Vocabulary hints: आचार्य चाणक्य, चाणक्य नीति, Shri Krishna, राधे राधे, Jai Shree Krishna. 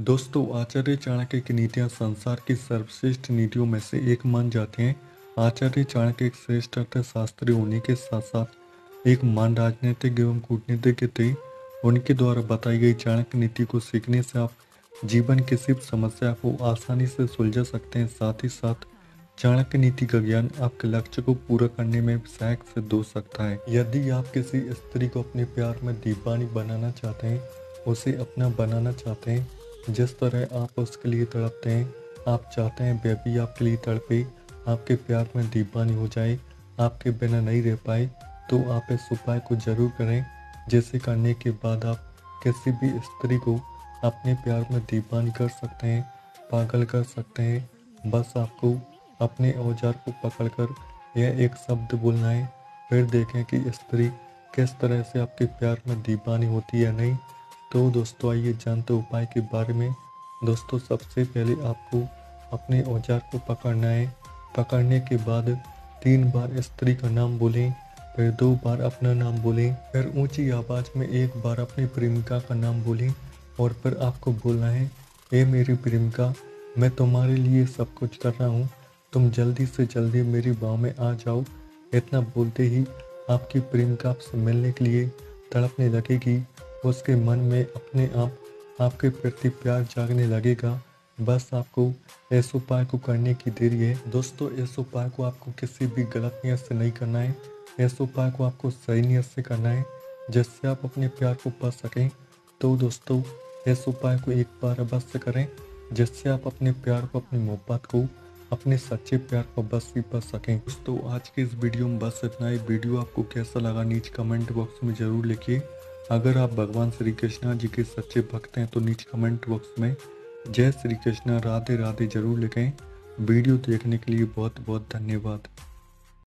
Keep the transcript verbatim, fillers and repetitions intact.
दोस्तों, आचार्य चाणक्य की नीतियाँ संसार की सर्वश्रेष्ठ नीतियों में से एक मान जाते हैं। आचार्य चाणक्य एक श्रेष्ठ अर्थशास्त्री होने के साथ साथ एक महान राजनीतिक एवं कूटनीतिज्ञ थे। उनके द्वारा बताई गई चाणक्य नीति को सीखने से आप जीवन की सिर्फ समस्या को आसानी से सुलझा सकते हैं। साथ ही साथ चाणक्य नीति का ज्ञान आपके लक्ष्य को पूरा करने में सहायक सिद्ध हो सकता है। यदि आप किसी स्त्री को अपने प्यार में दीवानी बनाना चाहते हैं, उसे अपना बनाना चाहते हैं, जिस तरह आप उसके लिए तड़पते हैं, आप चाहते हैं वह भी आपके लिए तड़पे, आपके प्यार में दीवानी हो जाए, आपके बिना नहीं रह पाए, तो आप इस उपाय को जरूर करें, जिसे करने के बाद आप किसी भी स्त्री को अपने प्यार में दीवानी कर सकते हैं, पागल कर सकते हैं। बस आपको अपने औजार को पकड़कर यह एक शब्द बोलना है, फिर देखें कि स्त्री किस तरह से आपके प्यार में दीवानी होती है नहीं। तो दोस्तों, आइए जानते उपाय के बारे में। दोस्तों, सबसे पहले आपको अपने औजार को पकड़ना है। पकड़ने के बाद तीन बार स्त्री का नाम बोलें, फिर दो बार अपना नाम बोलें, फिर ऊंची आवाज़ में एक बार अपनी प्रेमिका का नाम बोलें और फिर आपको बोलना है, हे मेरी प्रेमिका, मैं तुम्हारे लिए सब कुछ कर रहा हूँ, तुम जल्दी से जल्दी मेरी बाहों में आ जाओ। इतना बोलते ही आपकी प्रेमिका आपसे मिलने के लिए तड़पने लगेगी, उसके मन में अपने आप आपके प्रति प्यार जागने लगेगा। बस आपको इस उपाय को करने की देरी है। दोस्तों, इस उपाय को आपको किसी भी गलत नियत से नहीं करना है, इस उपाय को आपको सही नियत से करना है, जिससे आप अपने प्यार को पा सकें। तो दोस्तों, इस उपाय को एक बार अवश्य करें, जिससे आप अपने प्यार को, अपनी मोहब्बत को, अपने सच्चे प्यार को बस भी पा सकें। दोस्तों, आज के इस वीडियो में बस इतना ही। वीडियो आपको कैसा लगा नीचे कमेंट बॉक्स में ज़रूर लिखिए। अगर आप भगवान श्री कृष्णा जी के सच्चे भक्त हैं तो नीचे कमेंट बॉक्स में जय श्री कृष्णा, राधे राधे जरूर लिखें। वीडियो देखने के लिए बहुत बहुत धन्यवाद।